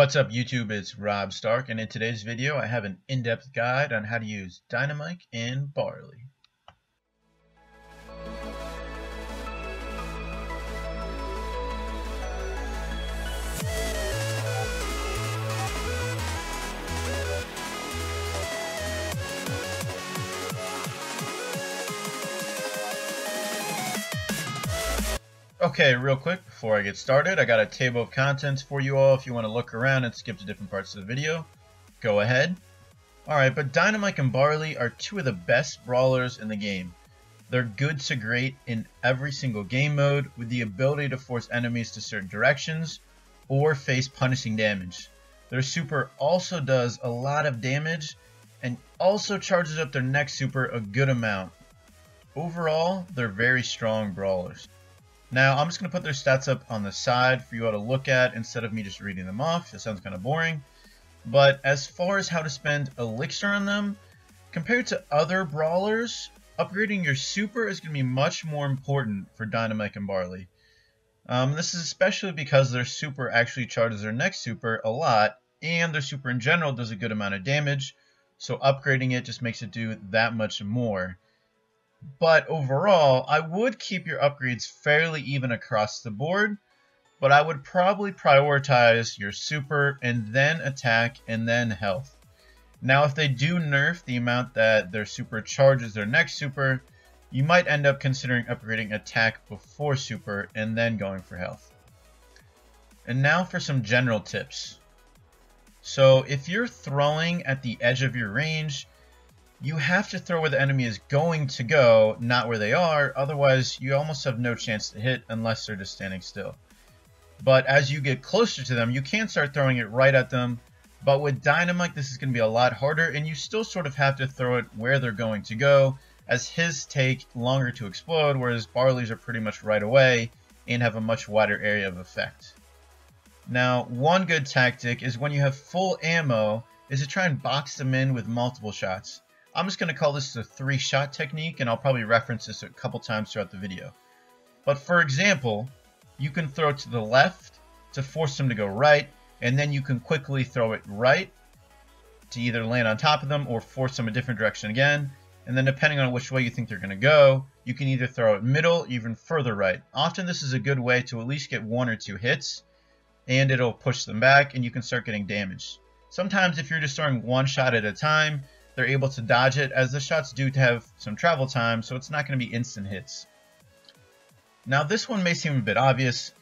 What's up YouTube, it's Rob Stark, and in today's video I have an in-depth guide on how to use Dynamike in Barley. Okay, real quick, before I get started, I got a table of contents for you all. If you want to look around and skip to different parts of the video, go ahead. Alright, but Dynamike and Barley are two of the best brawlers in the game. They're good to great in every single game mode, with the ability to force enemies to certain directions or face punishing damage. Their super also does a lot of damage and also charges up their next super a good amount. Overall, they're very strong brawlers. Now, I'm just going to put their stats up on the side for you all to look at instead of me just reading them off. That sounds kind of boring. But as far as how to spend elixir on them, compared to other brawlers, upgrading your super is going to be much more important for Dynamike and Barley. This is especially because their super actually charges their next super a lot, and their super in general does a good amount of damage, so upgrading it just makes it do that much more. But overall, I would keep your upgrades fairly even across the board, but I would probably prioritize your super and then attack and then health. Now, if they do nerf the amount that their super charges their next super, you might end up considering upgrading attack before super and then going for health. And now for some general tips. So if you're throwing at the edge of your range, you have to throw where the enemy is going to go, not where they are, otherwise you almost have no chance to hit unless they're just standing still. But as you get closer to them, you can start throwing it right at them, but with Dynamike this is going to be a lot harder, and you still sort of have to throw it where they're going to go, as his take longer to explode, whereas Barley's are pretty much right away and have a much wider area of effect. Now, one good tactic is when you have full ammo is to try and box them in with multiple shots. I'm just going to call this the three-shot technique, and I'll probably reference this a couple times throughout the video. But for example, you can throw to the left to force them to go right, and then you can quickly throw it right to either land on top of them or force them a different direction again. And then depending on which way you think they're going to go, you can either throw it middle, even further right. Often this is a good way to at least get one or two hits, and it'll push them back, and you can start getting damaged. Sometimes if you're just throwing one shot at a time, they're able to dodge it, as the shots do have some travel time, so it's not going to be instant hits. Now this one may seem a bit obvious,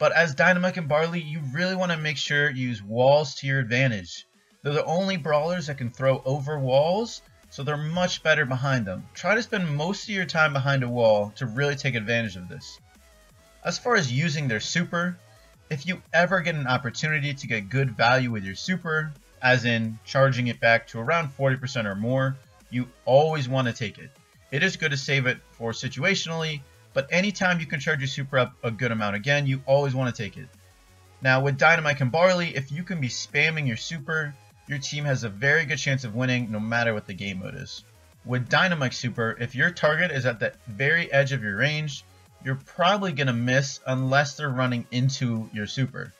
but as Dynamike and Barley, you really want to make sure you use walls to your advantage. They're the only brawlers that can throw over walls, so they're much better behind them. Try to spend most of your time behind a wall to really take advantage of this. As far as using their super, if you ever get an opportunity to get good value with your super, as in charging it back to around 40% or more, you always want to take it. It is good to save it for situationally, but anytime you can charge your super up a good amount again, you always want to take it. Now with Dynamike and Barley, if you can be spamming your super, your team has a very good chance of winning no matter what the game mode is. With Dynamike super, if your target is at the very edge of your range, you're probably going to miss unless they're running into your super.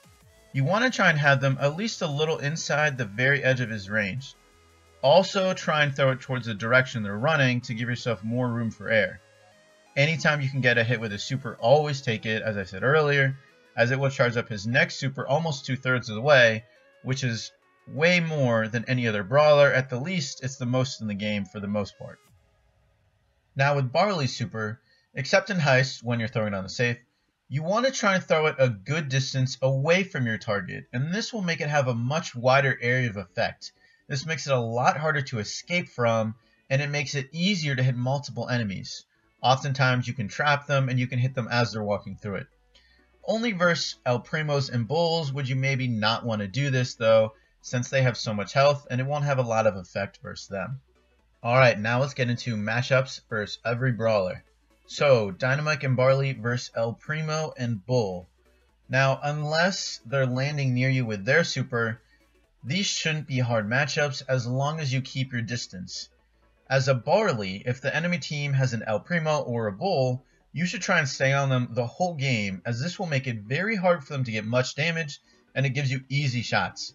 You want to try and have them at least a little inside the very edge of his range. Also try and throw it towards the direction they're running to give yourself more room for air. Anytime you can get a hit with a super, always take it, as I said earlier, as it will charge up his next super almost 2/3 of the way, which is way more than any other brawler. At the least, it's the most in the game for the most part. Now with Barley's super, except in Heist when you're throwing it on the safe, you want to try and throw it a good distance away from your target, and this will make it have a much wider area of effect. This makes it a lot harder to escape from, and it makes it easier to hit multiple enemies. Oftentimes you can trap them and you can hit them as they're walking through it. Only versus El Primos and Bulls would you maybe not want to do this though, since they have so much health and it won't have a lot of effect versus them. Alright, now let's get into mashups versus every brawler. So, Dynamike and Barley versus El Primo and Bull. Now, unless they're landing near you with their super, these shouldn't be hard matchups as long as you keep your distance. As a Barley, if the enemy team has an El Primo or a Bull, you should try and stay on them the whole game, as this will make it very hard for them to get much damage and it gives you easy shots.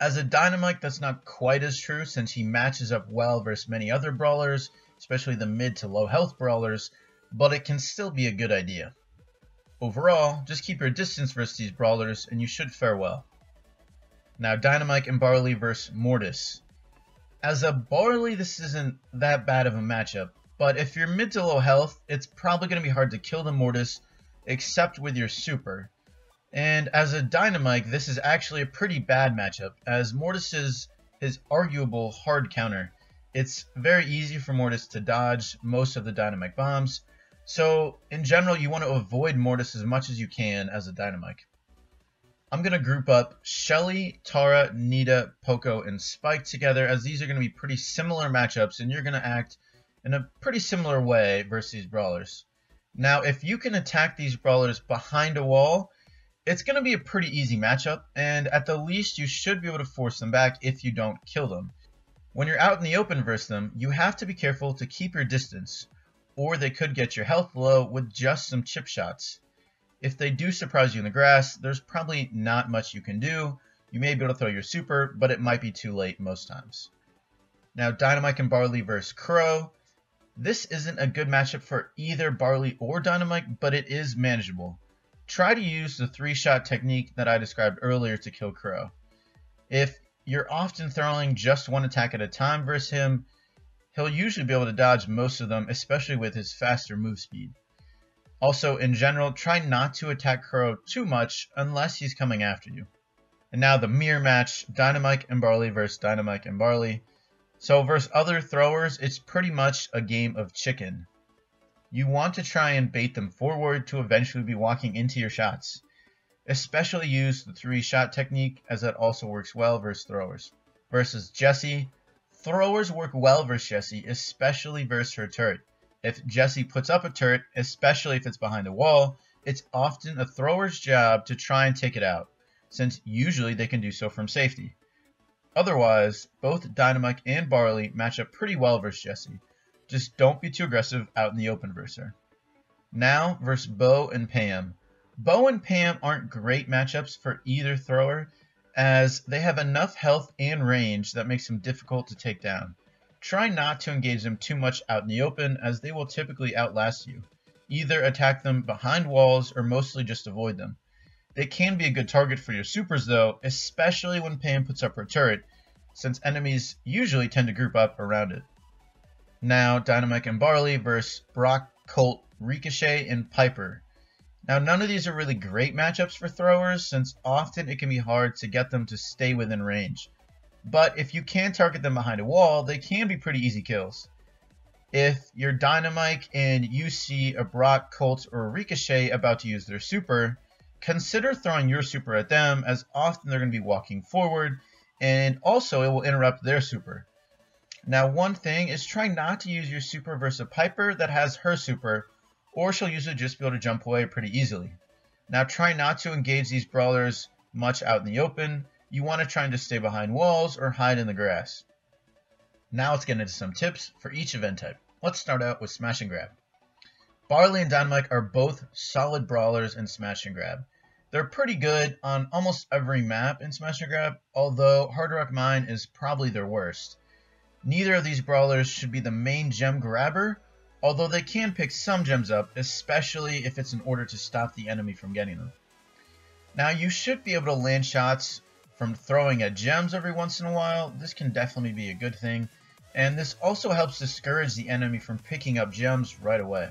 As a Dynamike, that's not quite as true, since he matches up well versus many other brawlers, especially the mid to low health brawlers, but it can still be a good idea. Overall, just keep your distance versus these brawlers and you should fare well. Now Dynamike and Barley versus Mortis. As a Barley, this isn't that bad of a matchup, but if you're mid to low health, it's probably going to be hard to kill the Mortis, except with your super. And as a Dynamike, this is actually a pretty bad matchup, as Mortis is his arguable hard counter. It's very easy for Mortis to dodge most of the Dynamike bombs, so in general you want to avoid Mortis as much as you can as a Dynamike. I'm going to group up Shelly, Tara, Nita, Poco, and Spike together, as these are going to be pretty similar matchups and you're going to act in a pretty similar way versus these brawlers. Now if you can attack these brawlers behind a wall, it's going to be a pretty easy matchup, and at the least you should be able to force them back if you don't kill them. When you're out in the open versus them, you have to be careful to keep your distance, or they could get your health low with just some chip shots. If they do surprise you in the grass, there's probably not much you can do. You may be able to throw your super, but it might be too late most times. Now Dynamike and Barley versus Crow. This isn't a good matchup for either Barley or Dynamike, but it is manageable. Try to use the three-shot technique that I described earlier to kill Crow. If you're often throwing just one attack at a time versus him, he'll usually be able to dodge most of them, especially with his faster move speed. Also, in general, try not to attack Crow too much unless he's coming after you. And now the mirror match, Dynamike and Barley versus Dynamike and Barley. So versus other throwers, it's pretty much a game of chicken. You want to try and bait them forward to eventually be walking into your shots. Especially use the three-shot technique, as that also works well versus throwers. Versus Jessie, throwers work well versus Jessie, especially versus her turret. If Jessie puts up a turret, especially if it's behind a wall, it's often a thrower's job to try and take it out, since usually they can do so from safety. Otherwise, both Dynamike and Barley match up pretty well versus Jessie. Just don't be too aggressive out in the open versus her. Now versus Bo and Pam. Bo and Pam aren't great matchups for either thrower, as they have enough health and range that makes them difficult to take down. Try not to engage them too much out in the open, as they will typically outlast you. Either attack them behind walls or mostly just avoid them. They can be a good target for your supers though, especially when Pam puts up her turret, since enemies usually tend to group up around it. Now Dynamike and Barley versus Brock, Colt, Ricochet, and Piper. Now none of these are really great matchups for throwers, since often it can be hard to get them to stay within range. But if you can target them behind a wall, they can be pretty easy kills. If you're Dynamike and you see a Brock, Colt, or Ricochet about to use their super, consider throwing your super at them, as often they're going to be walking forward, and also it will interrupt their super. Now one thing is, try not to use your super versus a Piper that has her super, or she'll usually just be able to jump away pretty easily. Now try not to engage these brawlers much out in the open. You want to try and just stay behind walls or hide in the grass. Now let's get into some tips for each event type. Let's start out with Smash and Grab. Barley and Dynamike are both solid brawlers in Smash and Grab. They're pretty good on almost every map in Smash and Grab, although Hard Rock Mine is probably their worst. Neither of these brawlers should be the main gem grabber, although they can pick some gems up, especially if it's in order to stop the enemy from getting them. Now you should be able to land shots from throwing at gems every once in a while. This can definitely be a good thing, and this also helps discourage the enemy from picking up gems right away.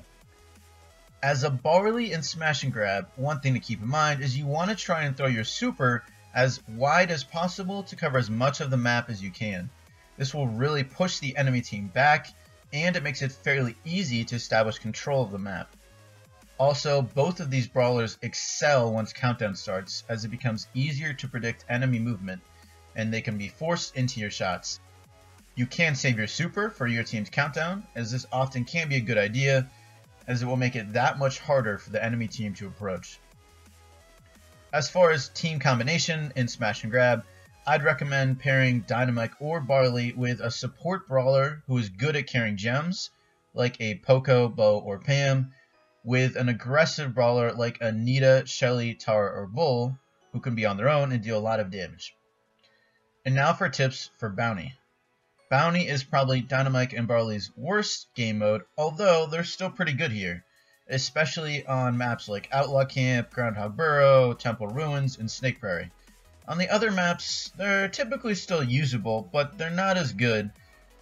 As a Barley in Smash and Grab, one thing to keep in mind is you want to try and throw your super as wide as possible to cover as much of the map as you can. This will really push the enemy team back, and it makes it fairly easy to establish control of the map. Also, both of these brawlers excel once countdown starts, as it becomes easier to predict enemy movement, and they can be forced into your shots. You can save your super for your team's countdown, as this often can be a good idea, as it will make it that much harder for the enemy team to approach. As far as team combination in Smash and Grab, I'd recommend pairing Dynamike or Barley with a support brawler who is good at carrying gems, like a Poco, Bo, or Pam, with an aggressive brawler like a Nita, Shelly, Tara, or Bull, who can be on their own and deal a lot of damage. And now for tips for Bounty. Bounty is probably Dynamike and Barley's worst game mode, although they're still pretty good here, especially on maps like Outlaw Camp, Groundhog Burrow, Temple Ruins, and Snake Prairie. On the other maps, they're typically still usable, but they're not as good,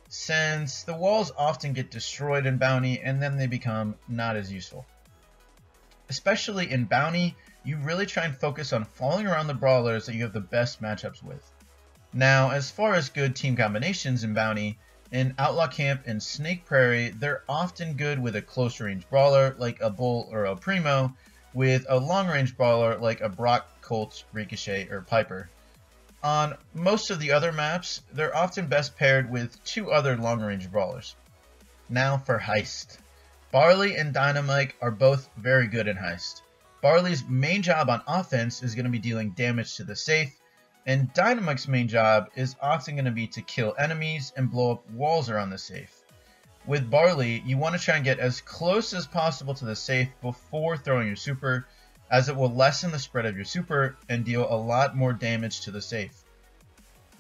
since the walls often get destroyed in Bounty and then they become not as useful. Especially in Bounty, you really try and focus on following around the brawlers that you have the best matchups with. Now, as far as good team combinations in Bounty, in Outlaw Camp and Snake Prairie, they're often good with a close-range brawler like a Bull or El Primo, with a long-range brawler like a Brock, Colt, Ricochet, or Piper. On most of the other maps, they're often best paired with two other long-range brawlers. Now for Heist. Barley and Dynamike are both very good in Heist. Barley's main job on offense is going to be dealing damage to the safe, and Dynamike's main job is often going to be to kill enemies and blow up walls around the safe. With Barley, you want to try and get as close as possible to the safe before throwing your super, as it will lessen the spread of your super and deal a lot more damage to the safe.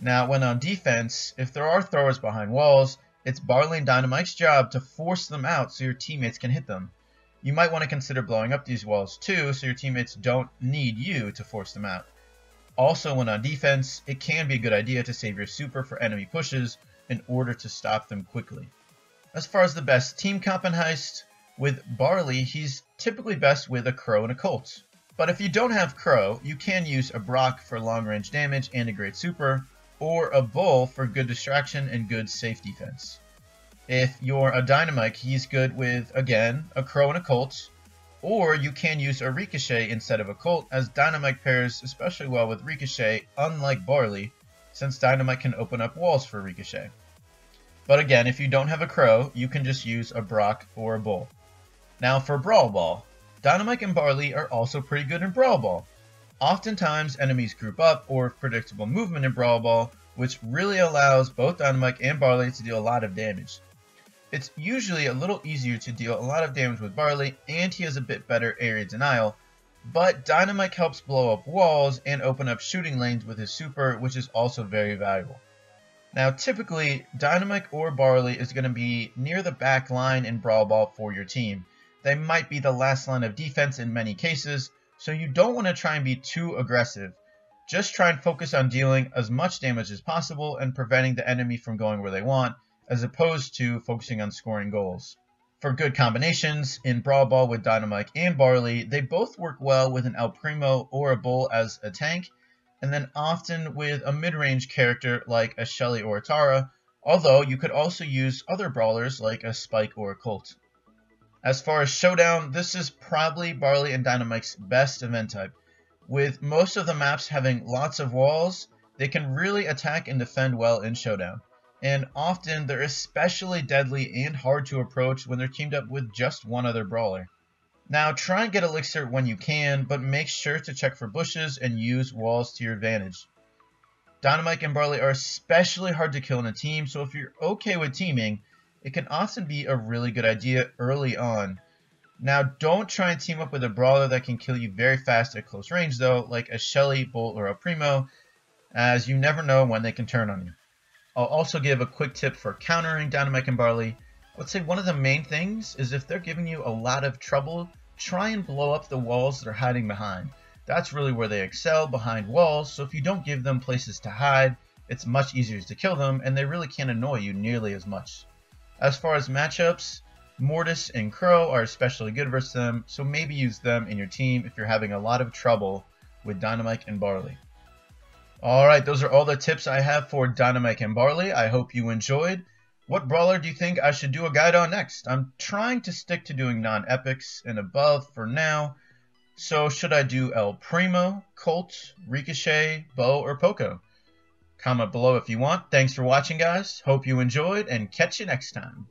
Now, when on defense, if there are throwers behind walls, it's Barley and Dynamike's job to force them out so your teammates can hit them. You might want to consider blowing up these walls too, so your teammates don't need you to force them out. Also, when on defense, it can be a good idea to save your super for enemy pushes in order to stop them quickly. As far as the best team comp in Heist, with Barley, he's typically best with a Crow and a Colt. But if you don't have Crow, you can use a Brock for long-range damage and a great super, or a Bull for good distraction and good safe defense. If you're a Dynamike, he's good with, again, a Crow and a Colt, or you can use a Ricochet instead of a Colt, as Dynamike pairs especially well with Ricochet, unlike Barley, since Dynamike can open up walls for Ricochet. But again, if you don't have a Crow, you can just use a Brock or a Bull. Now for Brawl Ball. Dynamike and Barley are also pretty good in Brawl Ball. Oftentimes, enemies group up or have predictable movement in Brawl Ball, which really allows both Dynamike and Barley to deal a lot of damage. It's usually a little easier to deal a lot of damage with Barley, and he has a bit better area denial, but Dynamike helps blow up walls and open up shooting lanes with his super, which is also very valuable. Now typically, Dynamike or Barley is going to be near the back line in Brawl Ball for your team. They might be the last line of defense in many cases, so you don't want to try and be too aggressive. Just try and focus on dealing as much damage as possible and preventing the enemy from going where they want, as opposed to focusing on scoring goals. For good combinations, in Brawl Ball with Dynamike and Barley, they both work well with an El Primo or a Bull as a tank, and then often with a mid-range character like a Shelly or a Tara, although you could also use other brawlers like a Spike or a Colt. As far as Showdown, this is probably Barley and Dynamike's best event type. With most of the maps having lots of walls, they can really attack and defend well in Showdown. And often, they're especially deadly and hard to approach when they're teamed up with just one other brawler. Now, try and get Elixir when you can, but make sure to check for bushes and use walls to your advantage. Dynamike and Barley are especially hard to kill in a team, so if you're okay with teaming, it can often be a really good idea early on. Now, don't try and team up with a brawler that can kill you very fast at close range, though, like a Shelly, Bull, or a Primo, as you never know when they can turn on you. I'll also give a quick tip for countering Dynamike and Barley. I would say one of the main things is if they're giving you a lot of trouble, try and blow up the walls they're hiding behind. That's really where they excel, behind walls, so if you don't give them places to hide, it's much easier to kill them, and they really can't annoy you nearly as much. As far as matchups, Mortis and Crow are especially good versus them, so maybe use them in your team if you're having a lot of trouble with Dynamike and Barley. Alright, those are all the tips I have for Dynamike and Barley. I hope you enjoyed. What brawler do you think I should do a guide on next? I'm trying to stick to doing non-epics and above for now. So should I do El Primo, Colt, Ricochet, Bo, or Poco? Comment below if you want. Thanks for watching, guys. Hope you enjoyed, and catch you next time.